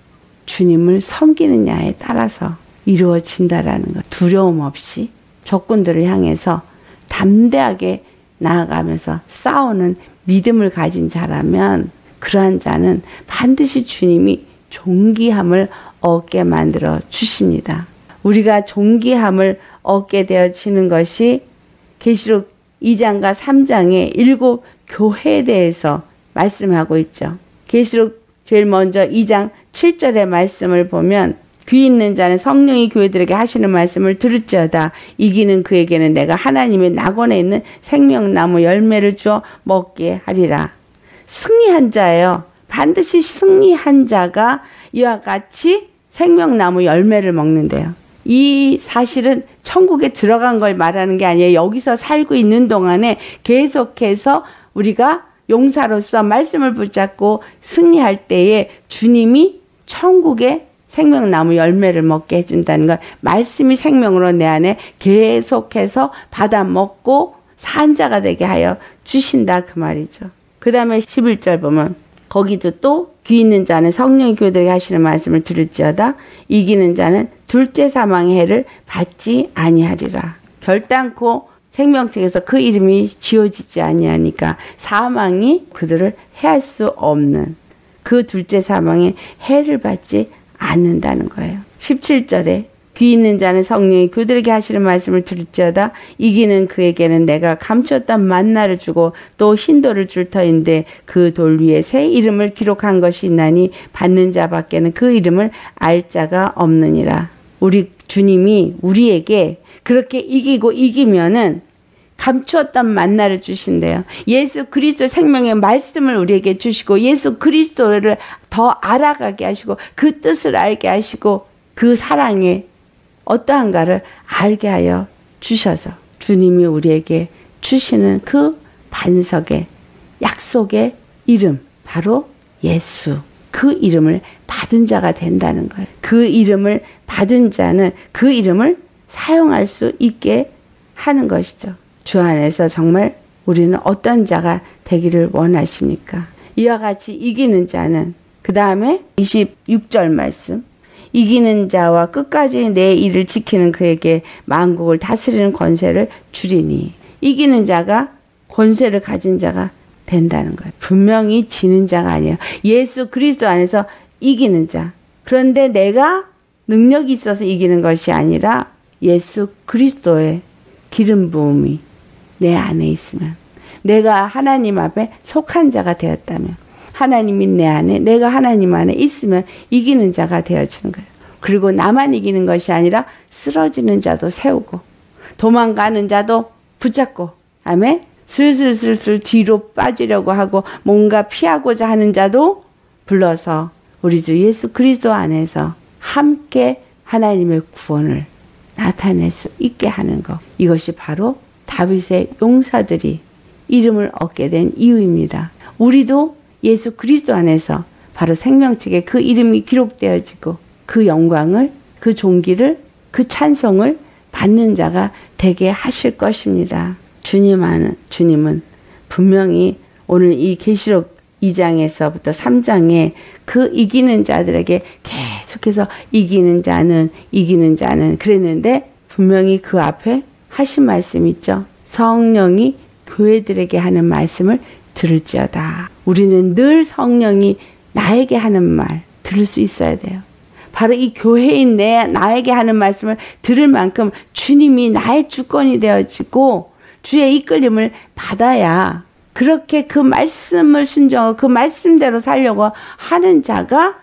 주님을 섬기느냐에 따라서 이루어진다라는 것. 두려움 없이 적군들을 향해서 담대하게 나아가면서 싸우는 믿음을 가진 자라면 그러한 자는 반드시 주님이 존귀함을 얻게 만들어 주십니다. 우리가 존귀함을 얻게 되어지는 것이 계시록 이 장과 삼 장의 일곱 교회에 대해서 말씀하고 있죠. 계시록 제일 먼저 이 장 칠 절의 말씀을 보면 귀 있는 자는 성령이 교회들에게 하시는 말씀을 들을지어다. 이기는 그에게는 내가 하나님의 낙원에 있는 생명나무 열매를 주어 먹게 하리라. 승리한 자예요. 반드시 승리한 자가 이와 같이 생명나무 열매를 먹는데요. 이 사실은 천국에 들어간 걸 말하는 게 아니에요. 여기서 살고 있는 동안에 계속해서 우리가 용사로서 말씀을 붙잡고 승리할 때에 주님이 천국에 생명나무 열매를 먹게 해준다는 건, 말씀이 생명으로 내 안에 계속해서 받아 먹고 산 자가 되게 하여 주신다 그 말이죠. 그 다음에 십일 절 보면 거기도 또 귀 있는 자는 성령이 교회들에게 하시는 말씀을 들을지어다. 이기는 자는 둘째 사망의 해를 받지 아니하리라. 결단코 생명책에서 그 이름이 지워지지 아니하니까 사망이 그들을 해할 수 없는 그 둘째 사망의 해를 받지 않는다는 거예요. 십칠 절에 귀 있는 자는 성령이 그들에게 하시는 말씀을 들을지어다. 이기는 그에게는 내가 감추었던 만나를 주고 또 흰돌을 줄 터인데 그 돌 위에 새 이름을 기록한 것이 있나니 받는 자밖에는 그 이름을 알 자가 없느니라. 우리 주님이 우리에게 그렇게 이기고 이기면은 감추었던 만나를 주신대요. 예수 그리스도 생명의 말씀을 우리에게 주시고 예수 그리스도를 더 알아가게 하시고 그 뜻을 알게 하시고 그 사랑의 어떠한가를 알게 하여 주셔서 주님이 우리에게 주시는 그 반석의 약속의 이름, 바로 예수, 그 이름을 받은 자가 된다는 거예요. 그 이름을 받은 자는 그 이름을 사용할 수 있게 하는 것이죠. 주 안에서 정말 우리는 어떤 자가 되기를 원하십니까? 이와 같이 이기는 자는, 그 다음에 이십육 절 말씀, 이기는 자와 끝까지 내 일을 지키는 그에게 만국을 다스리는 권세를 주리니. 이기는 자가 권세를 가진 자가 된다는 거예요. 분명히 지는 자가 아니에요. 예수 그리스도 안에서 이기는 자. 그런데 내가 능력이 있어서 이기는 것이 아니라 예수 그리스도의 기름 부음이 내 안에 있으면, 내가 하나님 앞에 속한 자가 되었다면, 하나님이 내 안에, 내가 하나님 안에 있으면 이기는 자가 되어주는 거예요. 그리고 나만 이기는 것이 아니라 쓰러지는 자도 세우고 도망가는 자도 붙잡고, 아멘. 슬슬슬슬 뒤로 빠지려고 하고 뭔가 피하고자 하는 자도 불러서 우리 주 예수 그리스도 안에서 함께 하나님의 구원을 나타낼 수 있게 하는 것. 이것이 바로 다윗의 용사들이 이름을 얻게 된 이유입니다. 우리도 예수 그리스도 안에서 바로 생명책에 그 이름이 기록되어지고 그 영광을, 그 존귀를, 그 찬송을 받는 자가 되게 하실 것입니다. 주님 아는, 주님은 분명히 오늘 이 계시록 이 장에서부터 삼 장에 그 이기는 자들에게 계속해서 이기는 자는 이기는 자는 그랬는데, 분명히 그 앞에 하신 말씀 있죠. 성령이 교회들에게 하는 말씀을 들을지어다. 우리는 늘 성령이 나에게 하는 말 들을 수 있어야 돼요. 바로 이 교회인 내 나에게 하는 말씀을 들을 만큼 주님이 나의 주권이 되어지고 주의 이끌림을 받아야, 그렇게 그 말씀을 순종하고 그 말씀대로 살려고 하는 자가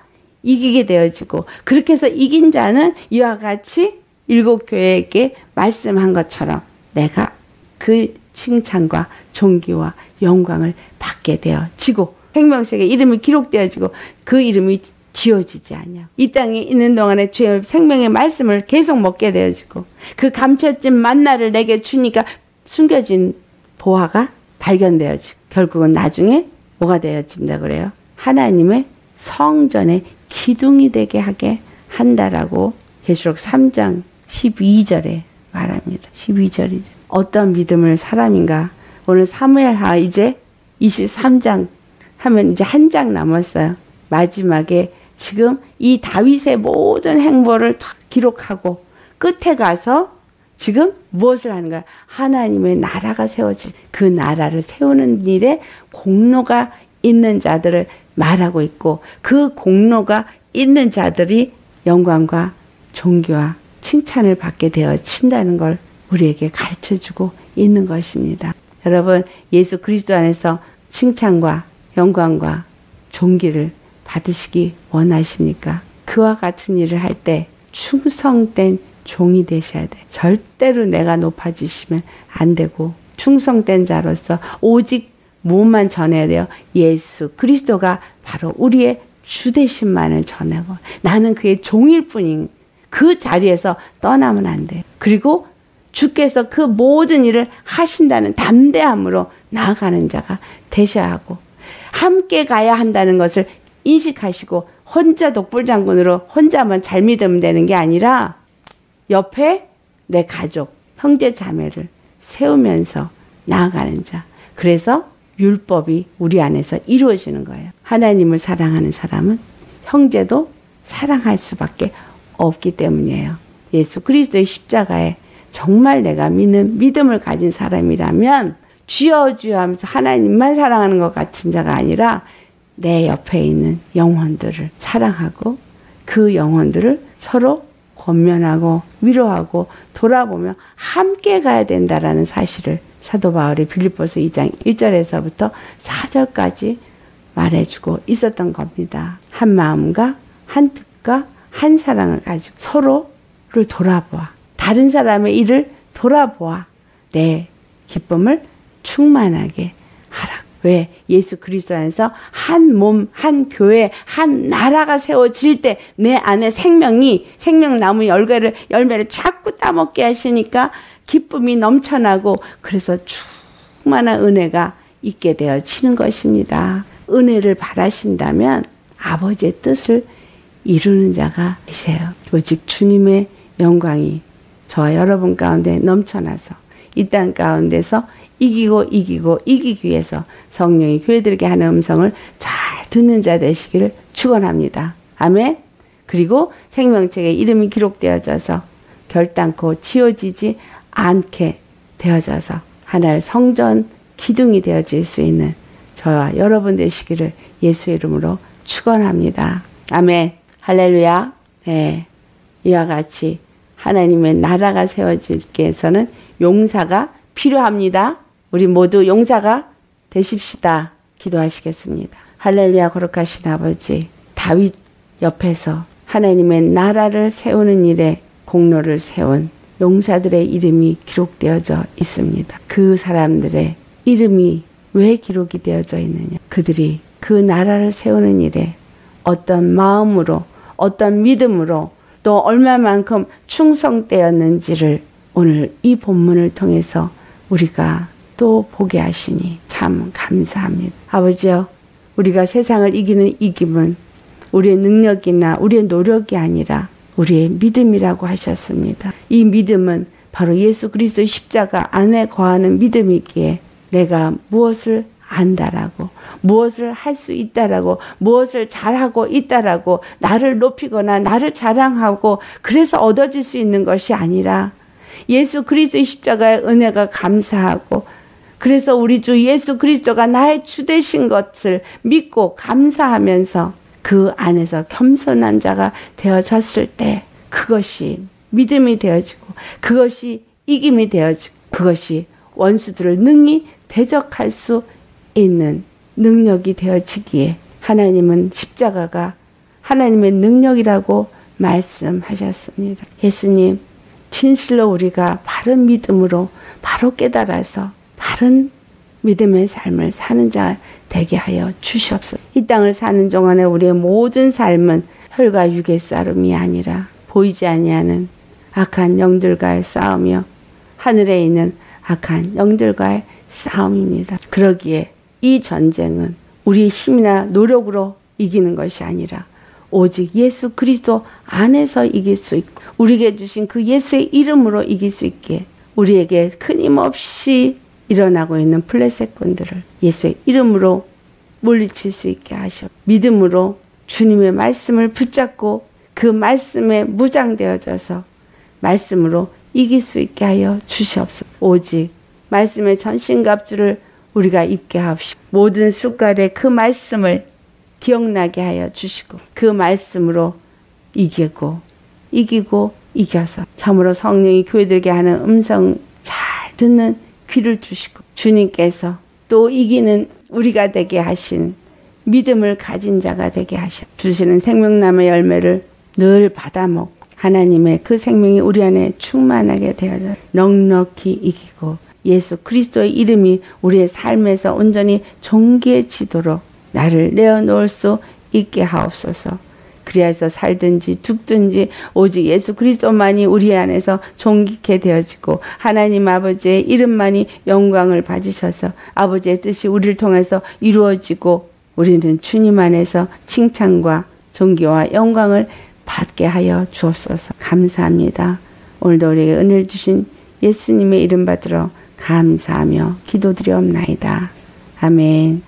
이기게 되어지고, 그렇게 해서 이긴 자는 이와 같이 일곱 교회에게 말씀한 것처럼 내가 그 칭찬과 존귀와 영광을 받게 되어지고 생명책에 이름이 기록되어지고 그 이름이 지워지지 않냐. 이 땅에 있는 동안에 주의 생명의 말씀을 계속 먹게 되어지고 그 감춰진 만나를 내게 주니까 숨겨진 보화가 발견되어지고 결국은 나중에 뭐가 되어진다 그래요? 하나님의 성전의 기둥이 되게 하게 한다라고 계시록 삼 장 십이 절에 말합니다. 십이 절이죠. 어떤 믿음을 사람인가? 오늘 사무엘하 이제 이십삼 장 하면 이제 한 장 남았어요. 마지막에 지금 이 다윗의 모든 행보를 다 기록하고 끝에 가서 지금 무엇을 하는가? 하나님의 나라가 세워질, 그 나라를 세우는 일에 공로가 있는 자들을 말하고 있고, 그 공로가 있는 자들이 영광과 존귀와 칭찬을 받게 되어진다는 걸 우리에게 가르쳐주고 있는 것입니다. 여러분, 예수 그리스도 안에서 칭찬과 영광과 존귀를 받으시기 원하십니까? 그와 같은 일을 할 때 충성된 종이 되셔야 돼. 절대로 내가 높아지시면 안 되고 충성된 자로서 오직 뭐만 전해야 돼요? 예수 그리스도가 바로 우리의 주 되신만을 전하고 나는 그의 종일 뿐인 그 자리에서 떠나면 안 돼. 그리고 주께서 그 모든 일을 하신다는 담대함으로 나아가는 자가 되셔야 하고 함께 가야 한다는 것을 인식하시고, 혼자 독불장군으로 혼자만 잘 믿으면 되는 게 아니라 옆에 내 가족, 형제 자매를 세우면서 나아가는 자. 그래서 율법이 우리 안에서 이루어지는 거예요. 하나님을 사랑하는 사람은 형제도 사랑할 수밖에 없기 때문이에요. 예수 그리스도의 십자가에 정말 내가 믿는 믿음을 가진 사람이라면 주여 주여 하면서 하나님만 사랑하는 것 같은 자가 아니라 내 옆에 있는 영혼들을 사랑하고 그 영혼들을 서로 권면하고 위로하고 돌아보며 함께 가야 된다라는 사실을 사도 바울이 빌립보서 이 장 일 절에서부터 사 절까지 말해주고 있었던 겁니다. 한 마음과 한 뜻과 한 사랑을 가지고 서로를 돌아보아, 다른 사람의 일을 돌아보아 내 기쁨을 충만하게 하라. 왜? 예수 그리스도 안에서 한 몸, 한 교회, 한 나라가 세워질 때 내 안에 생명이, 생명나무 열매를, 열매를 자꾸 따먹게 하시니까 기쁨이 넘쳐나고 그래서 충만한 은혜가 있게 되어지는 것입니다. 은혜를 바라신다면 아버지의 뜻을 이루는 자가 되세요. 오직 주님의 영광이 저와 여러분 가운데 넘쳐나서 이 땅 가운데서 이기고 이기고 이기기 위해서 성령이 교회들에게 하는 음성을 잘 듣는 자 되시기를 축원합니다. 아멘. 그리고 생명책에 이름이 기록되어져서 결단코 지워지지 않게 되어져서 하나의 성전 기둥이 되어질 수 있는 저와 여러분 되시기를 예수 이름으로 축원합니다. 아멘. 할렐루야. 네. 이와 같이 하나님의 나라가 세워지기 위해서는 용사가 필요합니다. 우리 모두 용사가 되십시다. 기도하시겠습니다. 할렐루야. 거룩하신 아버지, 다윗 옆에서 하나님의 나라를 세우는 일에 공로를 세운 용사들의 이름이 기록되어져 있습니다. 그 사람들의 이름이 왜 기록이 되어져 있느냐? 그들이 그 나라를 세우는 일에 어떤 마음으로, 어떤 믿음으로, 또 얼마만큼 충성되었는지를 오늘 이 본문을 통해서 우리가 또 보게 하시니 참 감사합니다. 아버지요, 우리가 세상을 이기는 이김은 우리의 능력이나 우리의 노력이 아니라 우리의 믿음이라고 하셨습니다. 이 믿음은 바로 예수 그리스도의 십자가 안에 거하는 믿음이기에 내가 무엇을 안다라고, 무엇을 할 수 있다라고, 무엇을 잘하고 있다라고, 나를 높이거나 나를 자랑하고 그래서 얻어질 수 있는 것이 아니라 예수 그리스도의 십자가의 은혜가 감사하고, 그래서 우리 주 예수 그리스도가 나의 주 되신 것을 믿고 감사하면서 그 안에서 겸손한 자가 되어졌을 때 그것이 믿음이 되어지고, 그것이 이김이 되어지고, 그것이 원수들을 능히 대적할 수 있는 능력이 되어지기에 하나님은 십자가가 하나님의 능력이라고 말씀하셨습니다. 예수님, 진실로 우리가 바른 믿음으로 바로 깨달아서 바른 믿음의 삶을 사는 자 되게 하여 주시옵소서. 이 땅을 사는 동안에 우리의 모든 삶은 혈과 육의 싸움이 아니라 보이지 아니하는 악한 영들과의 싸움이요, 하늘에 있는 악한 영들과의 싸움입니다. 그러기에 이 전쟁은 우리의 힘이나 노력으로 이기는 것이 아니라 오직 예수 그리스도 안에서 이길 수 있고, 우리에게 주신 그 예수의 이름으로 이길 수 있게 우리에게 끊임없이 일어나고 있는 블레셋군들을 예수의 이름으로 물리칠 수 있게 하시옵소서. 믿음으로 주님의 말씀을 붙잡고 그 말씀에 무장되어져서 말씀으로 이길 수 있게 하여 주시옵소서. 오직 말씀의 전신갑주를 우리가 입게 하옵시고, 모든 숟갈에 그 말씀을 기억나게 하여 주시고, 그 말씀으로 이기고 이기고 이겨서 참으로 성령이 교회들에게 하는 음성 잘 듣는 귀를 주시고, 주님께서 또 이기는 우리가 되게 하신 믿음을 가진 자가 되게 하시고, 주시는 생명나무의 열매를 늘 받아먹고 하나님의 그 생명이 우리 안에 충만하게 되어서 넉넉히 이기고 예수 그리스도의 이름이 우리의 삶에서 온전히 존귀해지도록 나를 내어놓을 수 있게 하옵소서. 그리하여서 살든지 죽든지 오직 예수 그리스도만이 우리 안에서 존귀케 되어지고 하나님 아버지의 이름만이 영광을 받으셔서 아버지의 뜻이 우리를 통해서 이루어지고 우리는 주님 안에서 칭찬과 존귀와 영광을 받게 하여 주옵소서. 감사합니다. 오늘도 우리에게 은혜를 주신 예수님의 이름 받으러 감사하며 기도드리옵나이다. 아멘.